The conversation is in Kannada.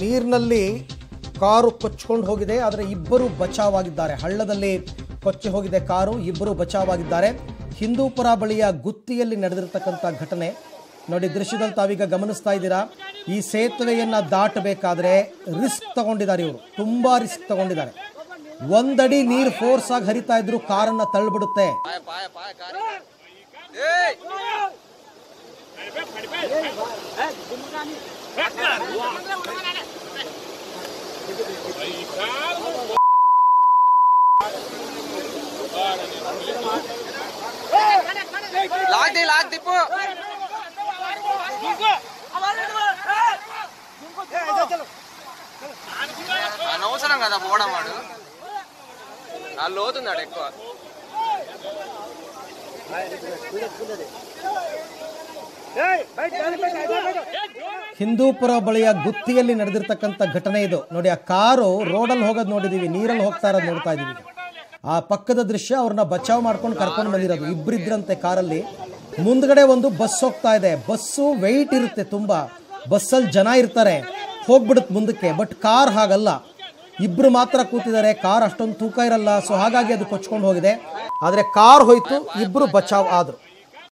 ನೀರಿನಲ್ಲಿ ಕಾರು ಕೊಚ್ಚಿಕೊಂಡು ಹೋಗಿದೆ ಆದರೆ ಇಬ್ಬರು ಬಚಾವಾಗಿದ್ದಾರೆ ಹಳ್ಳದಲ್ಲಿ ಕೊಚ್ಚಿ ಹೋಗಿದೆ ಕಾರು ಇಬ್ಬರು ಬಚಾವಾಗಿದ್ದಾರೆ ಹಿಂದೂಪುರ ಬಳಿಯ ಗುತ್ತಿಯಲ್ಲಿ ನಡೆದಿರತಕ್ಕಂತ ಘಟನೆ ನೋಡಿ ದೃಶ್ಯದಲ್ಲಿ ತಾವೀಗ ಗಮನಿಸ್ತಾ ಇದ್ದೀರಾ ಈ ಸೇತುವೆಯನ್ನು ದಾಟಬೇಕಾದ್ರೆ ರಿಸ್ಕ್ ತಗೊಂಡಿದ್ದಾರೆ ಇವರು ತುಂಬಾ ರಿಸ್ಕ್ ತಗೊಂಡಿದ್ದಾರೆ ಒಂದಡಿ ನೀರು ಫೋರ್ಸ್ ಆಗಿ ಹರಿತಾ ಇದ್ದರೂ ಕಾರನ್ನ ತಳ್ಳಿಬಿಡುತ್ತೆ అనవసరం కదా పోడమాడు ఆ లోతున్నాడు ఎక్కువ ಹಿಂದೂಪುರ ಬಳಿಯ ಗುತ್ತಿಯಲ್ಲಿ ನಡೆದಿರತಕ್ಕಂತ ಘಟನೆ ಇದು ನೋಡಿ ಆ ಕಾರು ರೋಡಲ್ಲಿ ಹೋಗೋದು ನೋಡಿದೀವಿ ನೀರಲ್ಲಿ ಹೋಗ್ತಾ ಇರೋದು ನೋಡ್ತಾ ಇದೀವಿ ಆ ಪಕ್ಕದ ದೃಶ್ಯ ಅವ್ರನ್ನ ಬಚಾವ್ ಮಾಡ್ಕೊಂಡು ಕರ್ಕೊಂಡು ಬಂದಿರೋದು ಇಬ್ಬರಿದ್ರಂತೆ ಕಾರಲ್ಲಿ ಮುಂದ್ಗಡೆ ಒಂದು ಬಸ್ ಹೋಗ್ತಾ ಇದೆ ಬಸ್ಸು ವೆಯ್ಟ್ ಇರುತ್ತೆ ತುಂಬಾ ಬಸ್ಸಲ್ಲಿ ಜನ ಇರ್ತಾರೆ ಹೋಗ್ಬಿಡುತ್ತೆ ಮುಂದಕ್ಕೆ ಬಟ್ ಕಾರ್ ಹಾಗಲ್ಲ ಇಬ್ರು ಮಾತ್ರ ಕೂತಿದ್ದಾರೆ ಕಾರ್ ಅಷ್ಟೊಂದು ತೂಕ ಇರಲ್ಲ ಸೊ ಹಾಗಾಗಿ ಅದು ಕೊಚ್ಕೊಂಡು ಹೋಗಿದೆ ಆದರೆ ಕಾರ್ ಹೋಯ್ತು ಇಬ್ರು ಬಚಾವ್ ಆದ್ರು